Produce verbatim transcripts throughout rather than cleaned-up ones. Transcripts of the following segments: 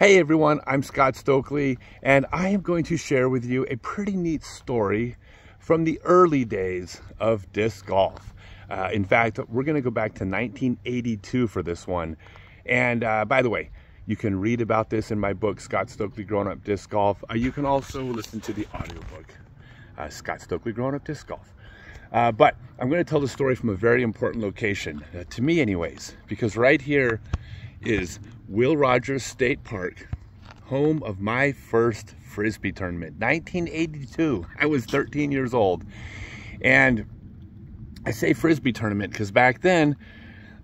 Hey everyone, I'm Scott Stokely, and I am going to share with you a pretty neat story from the early days of disc golf. Uh, in fact, we're going to go back to nineteen eighty-two for this one. And uh, by the way, you can read about this in my book, Scott Stokely Grown Up Disc Golf. Uh, you can also listen to the audiobook, uh, Scott Stokely Grown Up Disc Golf. Uh, but I'm going to tell the story from a very important location, uh, to me anyways, because right here is Will Rogers State Park, home of my first Frisbee tournament, nineteen eighty-two. I was thirteen years old. And I say Frisbee tournament because back then,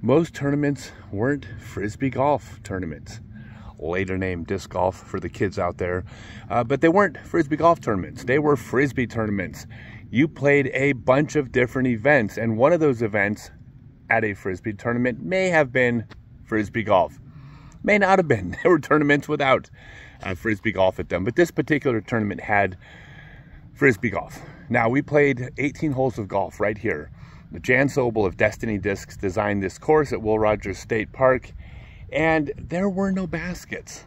most tournaments weren't Frisbee golf tournaments. Later named disc golf for the kids out there. Uh, but they weren't Frisbee golf tournaments. They were Frisbee tournaments. You played a bunch of different events, and one of those events at a Frisbee tournament may have been Frisbee golf. May not have been. There were tournaments without uh, Frisbee golf at them, but this particular tournament had Frisbee golf. Now, we played eighteen holes of golf right here. Jan Sobel of Destiny Discs designed this course at Will Rogers State Park, and there were no baskets.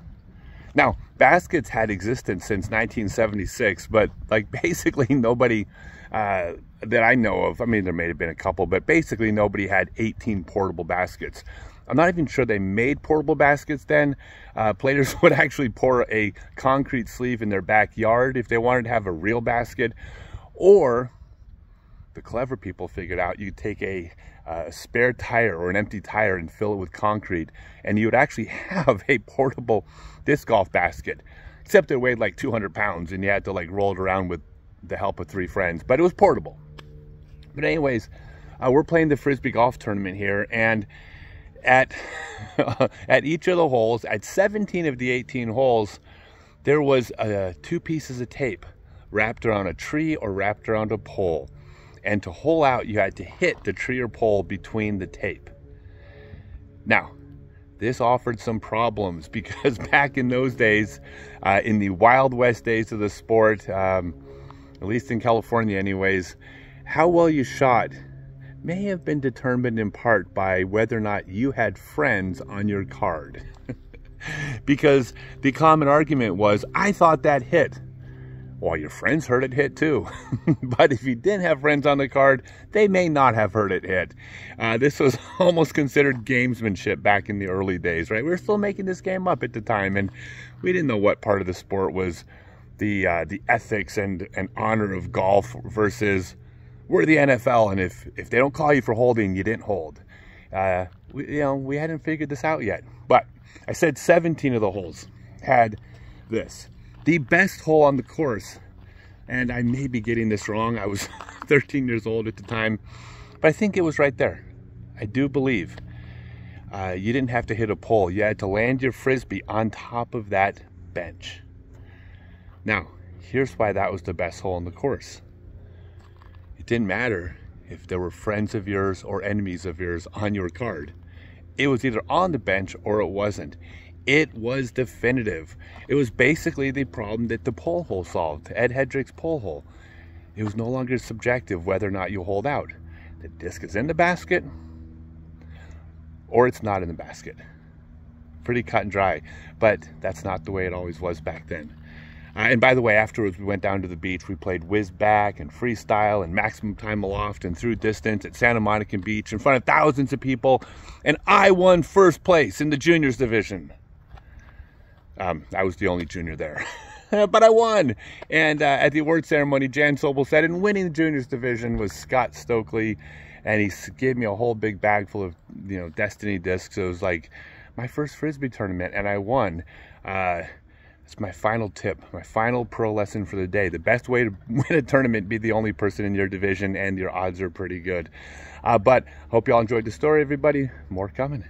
Now, baskets had existed since nineteen seventy-six, but like basically nobody uh, that I know of, I mean, there may have been a couple, but basically nobody had eighteen portable baskets. I'm not even sure they made portable baskets then. Uh, players would actually pour a concrete sleeve in their backyard if they wanted to have a real basket. Or the clever people figured out you'd take a uh, spare tire or an empty tire and fill it with concrete, and you would actually have a portable disc golf basket. Except it weighed like two hundred pounds, and you had to like roll it around with the help of three friends. But it was portable. But anyways, uh, we're playing the Frisbee golf tournament here, and At, uh, at each of the holes, at seventeen of the eighteen holes, there was uh, two pieces of tape wrapped around a tree or wrapped around a pole. And to hole out, you had to hit the tree or pole between the tape. Now, this offered some problems because back in those days, uh, in the Wild West days of the sport, um, at least in California anyways, how well you shot may have been determined in part by whether or not you had friends on your card. Because the common argument was, I thought that hit. Well, your friends heard it hit too. But if you didn't have friends on the card, they may not have heard it hit. Uh, this was almost considered gamesmanship back in the early days, right? We were still making this game up at the time, and we didn't know what part of the sport was the, uh, the ethics and, and honor of golf versus we're the N F L, and if, if they don't call you for holding, you didn't hold. Uh, we, you know, we hadn't figured this out yet. But I said seventeen of the holes had this. The best hole on the course, and I may be getting this wrong. I was thirteen years old at the time, but I think it was right there. I do believe uh, you didn't have to hit a pole. You had to land your Frisbee on top of that bench. Now, here's why that was the best hole on the course. It didn't matter if there were friends of yours or enemies of yours on your card. It was either on the bench or it wasn't. It was definitive. It was basically the problem that the pole hole solved, Ed Hedrick's pole hole. It was no longer subjective whether or not you hold out. The disc is in the basket or it's not in the basket. Pretty cut and dry, but that's not the way it always was back then. Uh, and by the way, afterwards, we went down to the beach. We played whiz back and freestyle and maximum time aloft and through distance at Santa Monica Beach in front of thousands of people. And I won first place in the juniors division. Um, I was the only junior there, but I won. And uh, at the award ceremony, Jan Sobel said, and winning the juniors division was Scott Stokely. And he gave me a whole big bag full of, you know, Destiny Discs. So it was like my first Frisbee tournament, and I won. Uh, It's my final tip, my final pro lesson for the day. The best way to win a tournament, be the only person in your division, and your odds are pretty good. Uh, but hope you all enjoyed the story, everybody. More coming.